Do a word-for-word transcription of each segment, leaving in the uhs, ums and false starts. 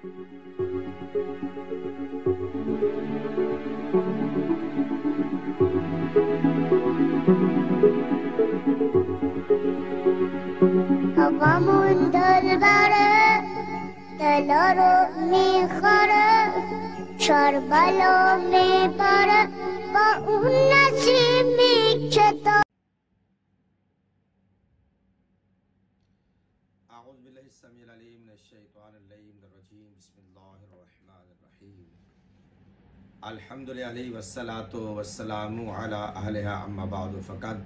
هوامون در بره دلا رو میخوره چار بالا میبره با اون نسیمی که داره. أعوذ بالله السميع العليم من الشيطان اللعين الرجيم بسم الله الرحمن الرحيم الحمد لله والصلاة والسلام على أهلها أما بعد فقد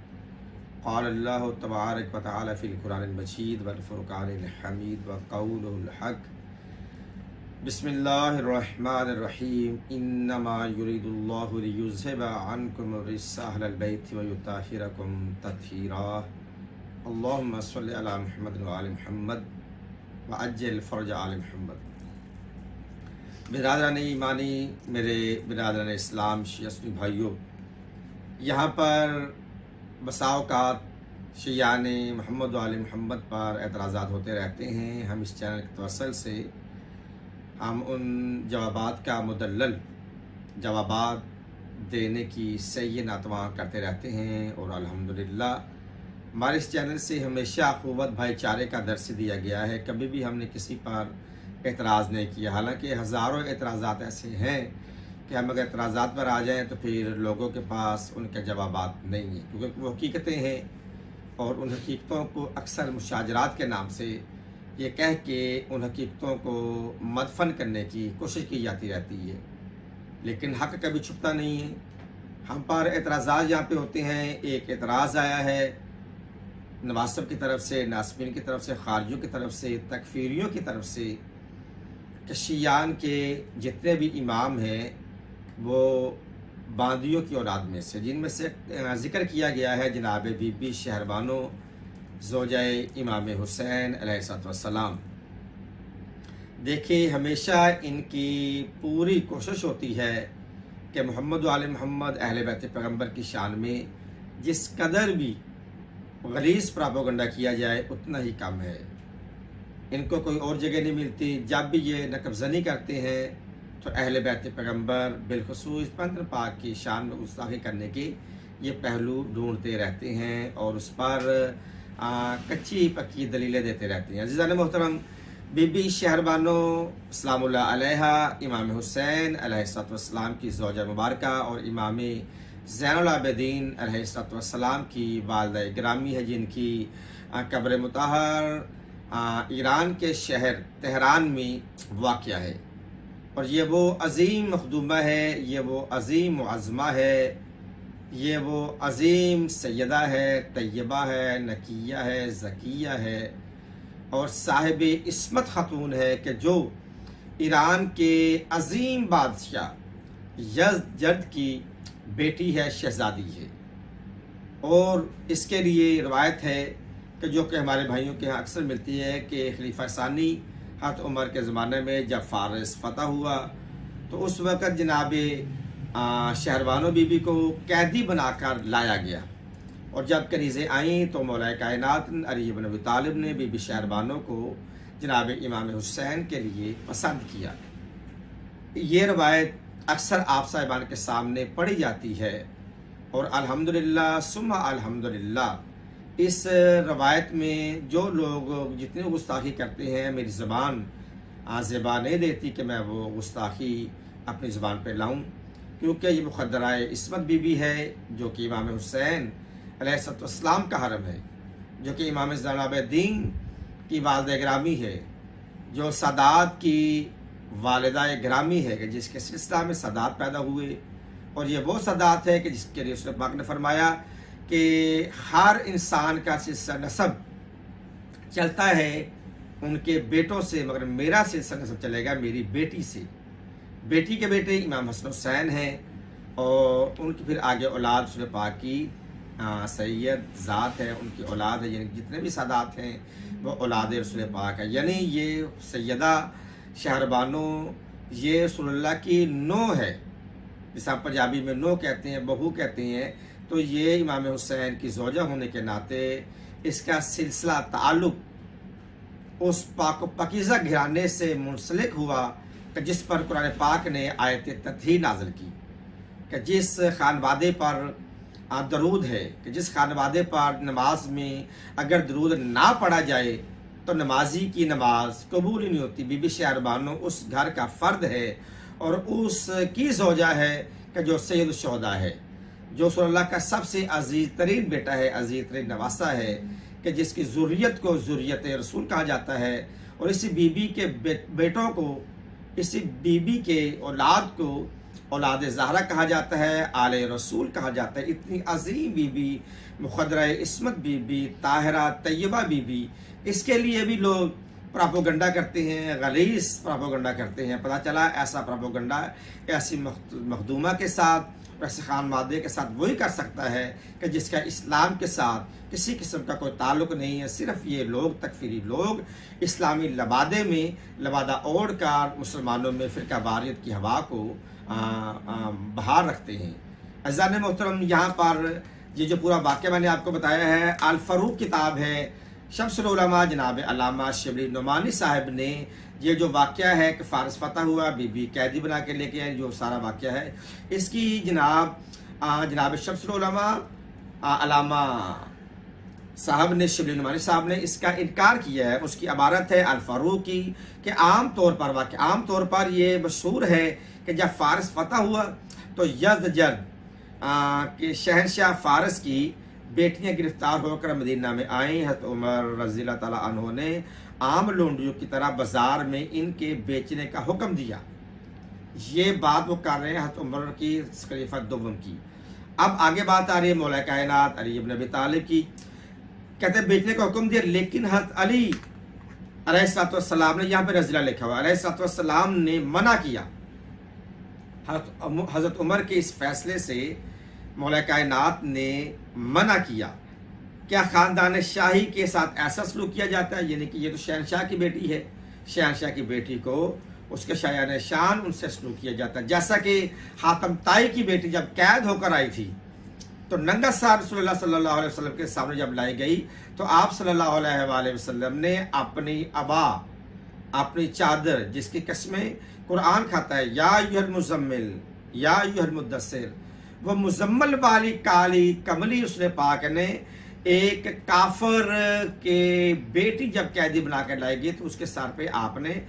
قال الله تبارك وتعالى في القرآن المجيد والفرقان الحميد وقوله الحق بسم الله الرحمن الرحيم إنما يريد الله ليذهب عنكم الرجس أهل البيت ويطهركم تطهيرا اللهم صل على محمد وآل محمد وعجل فرج آل محمد। बिरादरान ईमानी मेरे बिरादरान इस्लाम शियासुनी भाइयों, यहाँ पर बसाओकात शियाने मोहम्मद वाले मोहम्मद पर एतराज़ात होते रहते हैं। हम इस चैनल के तवसल से हम उन जवाबात का मुदल्लल जवाबात देने की सही नातवा करते रहते हैं और अल्हम्दुलिल्लाह हमारे इस चैनल से हमेशा अखुव्वत भाईचारे का दर्स दिया गया है। कभी भी हमने किसी पर एतराज़ नहीं किया, हालांकि हज़ारों एतराज़ात ऐसे हैं कि हम अगर एतराज़ात पर आ जाएं तो फिर लोगों के पास उनके जवाबात नहीं हैं, क्योंकि वो हकीकतें हैं और उन हकीकतों को अक्सर मुशाजरात के नाम से ये कह के उन हकीकतों को मदफन करने की कोशिश की जाती रहती है, लेकिन हक़ कभी छुपता नहीं है। हम पर एतराज़ात यहाँ पर होते हैं। एक एतराज़ आया है नवासब की तरफ से, नासमीन की तरफ से, खारजों की तरफ से, तकफीरियों की तरफ से कि शियान के जितने भी इमाम हैं वो बांदियों की औलाद में से, जिनमें से जिक्र किया गया है जनाब बीबी शहरबानो ज़ोजाए इमाम हुसैन अलैहिस्सलाम। देखिए, हमेशा इनकी पूरी कोशिश होती है कि मोहम्मद वाले मोहम्मद अहले बैत पैगम्बर की शान में जिस कदर भी गलीज़ प्रापोगंडा किया जाए उतना ही कम है। इनको कोई और जगह नहीं मिलती। जब भी ये नकबजनी करते हैं तो अहले बैत पैगम्बर बिलखसूस पंथ पाक की शान में गुस्ताखी करने के ये पहलू ढूंढते रहते हैं और उस पर आ, कच्ची पक्की दलीलें देते रहते हैं। अज़ीज़ान मोहतरम, बीबी शहरबानो सलामुल्लाह अलैहा इमाम हुसैन अलैहिस्सलाम की ज़ौजा मुबारक और इमाम ज़ैनुल आबदीन अलैहिस्सलाम की वालदा ग्रामी है, जिनकी कब्र मुतहर ईरान के शहर तेहरान में वाक़िया है। और ये वो अज़ीम मखदूमा है, ये वो अज़ीम मुअज़्ज़मा है, ये वो अज़ीम सैयदा है, तय्यबा है, नकिया है, ज़किया है और साहिब इस्मत ख़तून है कि जो ईरान के अज़ीम बादशाह यज़द की बेटी है, शहज़ादी है। और इसके लिए रवायत है कि जो कि हमारे भाइयों के यहाँ अक्सर मिलती है कि खलीफा सानी हत उमर के ज़माने में जब फारस फतह हुआ तो उस वक़्त जनाब शहरबानो बीबी को कैदी बनाकर लाया गया और जब कनीज़ें आईं तो मौलाए कायनात अली इब्न अबी तालिब ने बीबी शहरबानो को जनाब इमाम हुसैन के लिए पसंद किया। ये रवायत अक्सर आप साहिबान के सामने पढ़ी जाती है और अल्हम्दुलिल्लाह सुम्मा अल्हम्दुलिल्लाह इस रवायत में जो लोग जितने गुस्ताखी करते हैं, मेरी ज़बान ज़बान नहीं देती कि मैं वो गुस्ताखी अपनी ज़बान पे लाऊं, क्योंकि ये मुक़द्दराए इस्मत बीबी है जो कि इमाम हुसैन अलैहिस्सलाम का हरम है, जो कि इमाम ज़ैनुलाबदीन की वालदा ग्रामी है, जो सादात की वालिदा ग्रामी है कि जिसके सिलसिला में सदात पैदा हुए। और ये वो सदात है कि जिसके लिए उसने पाक ने फरमाया कि हर इंसान का सिलसिला नसब चलता है उनके बेटों से, मगर मेरा सिलसिला नसब चलेगा मेरी बेटी से। बेटी के बेटे इमाम हसन हुसैन हैं और उनकी फिर आगे औलाद उसने पाक की सैयद ज़ात है, उनकी औलाद है, यानी जितने भी सदात हैं वो औलाद रसूल पाक है। यानी ये सैयदा शहरबानो ये रसूलुल्लाह की नो है, जिसे आप पंजाबी में नो कहते हैं, बहू कहते हैं, तो ये इमाम हुसैन की ज़ौजा होने के नाते इसका सिलसिला ताल्लुक़ उस पाक पकीज़ा घराने से मुंसलिक हुआ कि जिस पर कुरान पाक ने आयत तत्ही नाजिल की कि जिस खानवादे पर दरूद है, कि जिस खानवादे पर नमाज में अगर दरूद ना पढ़ा जाए तो नमाजी की नमाज कबूल ही नहीं होती। बीबी शेरबानो उस घर का फ़र्द है और उसकी ज़ौजा है कि जो सैयद शोदा है, जो रसूलुल्लाह का सबसे अजीज़ तरीन बेटा है, अजीज़ तरीन नवासा है, कि जिसकी ज़ुर्रियत को ज़ुर्रियत रसूल कहा जाता है। और इसी बीबी के बे, बेटों को, इसी बीबी के औलाद को औलाद ज़हरा कहा जाता है, आले रसूल कहा जाता है। इतनी अजीम बीबी, मुखदरा इस्मत बीबी, ताहिरा तैयबा बीबी, इसके लिए भी लोग प्रापोगंडा करते हैं, गलीज़ प्रापोगंडा करते हैं। पता चला ऐसा प्रापोगंडा ऐसी मखदूमा के साथ, ऐसे खानवादे के साथ वही कर सकता है कि जिसका इस्लाम के साथ किसी किस्म का कोई ताल्लुक नहीं है। सिर्फ ये लोग, तकफीरी लोग, इस्लामी लबादे में लबादा ओढ़ कर मुसलमानों में फ़िरका वारियत की हवा को आ, आ, बहार रखते हैं। अज़ान मोहतरम, यहाँ पर ये जो पूरा वाक़या मैंने आपको बताया है, अल फ़ारूक किताब है, शम्सुल उलमा जनाब अल्लामा शिबली नुमानी साहब ने ये जो वाक़या है कि फ़ारस फ़तह हुआ, बीबी कैदी बना के लेके आए, जो सारा वाक़या है, इसकी जनाब जनाब शम्सुल उलमा अल्लामा साहब ने, शिबली नुमानी साहब ने इसका इनकार किया है। उसकी इबारत है अल फ़ारूक की कि आम तौर पर वाक़या, आम तौर पर ये मशहूर है कि जब फ़ारस फ़तह हुआ तो यज़जद के शहनशाह फ़ारस की बेटियां गिरफ्तार होकर मदीना में आई हैं, तो उमर रज़ी अल्लाह ताला अन्हो ने आम लोंडियों की तरह बाज़ार में इनके बेचने का हुक्म दिया। ये बात वो कर रहे हैं हज़रत उमर की खलीफत दोम की। अब आगे बात आ रही है मौला कायनात अली इब्न अबी तालिब की। कहते हैं बेचने का हुक्म दिया, लेकिन हज़रत अली अलैहिस्सलाम ने, यहाँ पर रज़ीला लिखा हुआ, अलैहिस्सलाम ने मना किया। हज़रत उमर के इस फैसले से मौला कायनात ने मना किया। क्या ख़ानदान शाही के साथ ऐसा सलूक किया जाता है? यानी कि ये तो शहनशाह की बेटी है, शहनशाह की बेटी को उसके शायान शान उनसे सलूक किया जाता है। जैसा कि हातम ताई की बेटी जब कैद होकर आई थी तो नंगा साहब रसूलुल्लाह सल्लल्लाहु अलैहि वसल्लम के सामने जब लाई गई तो आप सल्लल्लाहु अलैहि वसल्लम ने अपनी अबा, अपनी चादर, जिसकी कसमें कुरान खाता है, या अय्युहल मुज़म्मिल या अय्युहल मुद्दस्सिर, वह मुजम्मल वाली काली कमली उसने पाक ने एक काफर के बेटी जब कैदी बना कर लाई गई तो उसके सर पे आपने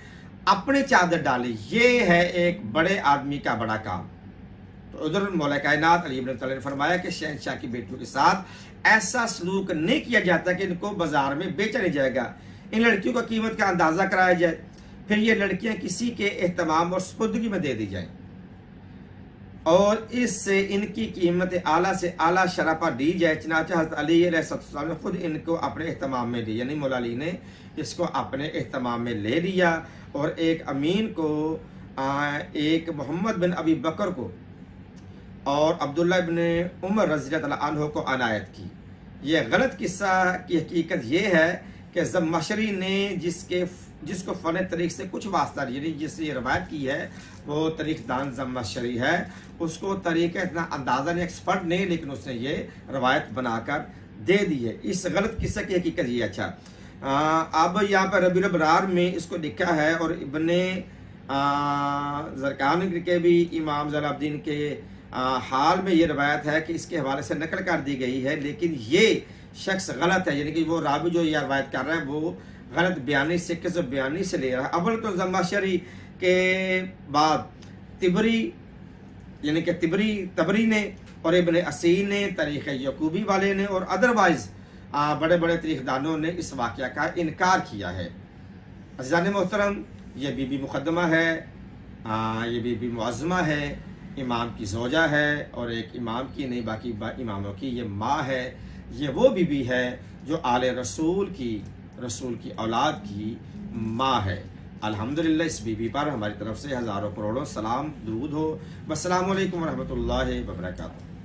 अपने चादर डाली। ये है एक बड़े आदमी का बड़ा काम। तो उधर मौला कायनात अली इब्न अबी तालिब ने फरमाया कि शहनशाह की बेटियों के साथ ऐसा सलूक नहीं किया जाता कि इनको बाजार में बेचा नहीं जाएगा। इन लड़कियों का कीमत का अंदाज़ा कराया जाए, फिर ये लड़कियाँ किसी के एहतमाम और सुपुर्दगी में दे दी जाएँ और इससे इनकी कीमत आला से आला शरह पर दी जाए। चनाचा हज़रत अली अलैहिस्सलाम ने ख़ुद इनको अपने अहतमाम में लिया, यानी मौला अली ने इसको अपने अहतमाम में ले लिया और एक अमीन को, एक मोहम्मद बिन अबी बकर को और अब्दुल्ला बिन उमर रज़ियल्लाहु अन्हु को अनायत की। ये गलत किस्सा की हकीकत ये है कि ज़मशरी ने जिसके जिसको फ़न तरीक़ से कुछ वास्ता, यानी जिसने रवायत की है वो तरीक़दान ज़मशरी है, उसको तरीक़ इतना अंदाज़ा नहीं, एक्सपर्ट नहीं, लेकिन उसने ये रवायत बनाकर दे दी है। इस गलत किस्से की हकीकत ये। अच्छा, अब यहाँ पर रबीउल अव्वल में इसको लिखा है और इब्ने ज़रकान के भी इमाम जलालुद्दीन के आ, हाल में ये रवायत है कि इसके हवाले से नकल कर दी गई है, लेकिन ये शख्स गलत है। यानी कि वो रावी जो ये रवायत कर रहा है वो गलत बयानी से, किस बयानी से ले रहा है। अव्वल तो ज़मशरी के बाद तिबरी, यानी कि तिबरी तबरी ने और इब्न असीन ने, तारीख़ यकूबी वाले ने और अदरवाइज़ बड़े बड़े तारीख़दानों ने इस वाक़या का इनकार किया है। अज़ीज़ान मोहतरम, यह बीबी मुक़द्दमा है, यह बीबी मुअज़्ज़मा है, इमाम की जोजा है और एक इमाम की नहीं बाकी बा, इमामों की ये माँ है। ये वो बीबी है जो आले रसूल की, रसूल की औलाद की माँ है। अल्हम्दुलिल्लाह, इस बीबी पर हमारी तरफ से हज़ारों करोड़ों सलाम, दुरूद हो। अस्सलामु अलैकुम वरहमतुल्लाहि वबरकातुहू।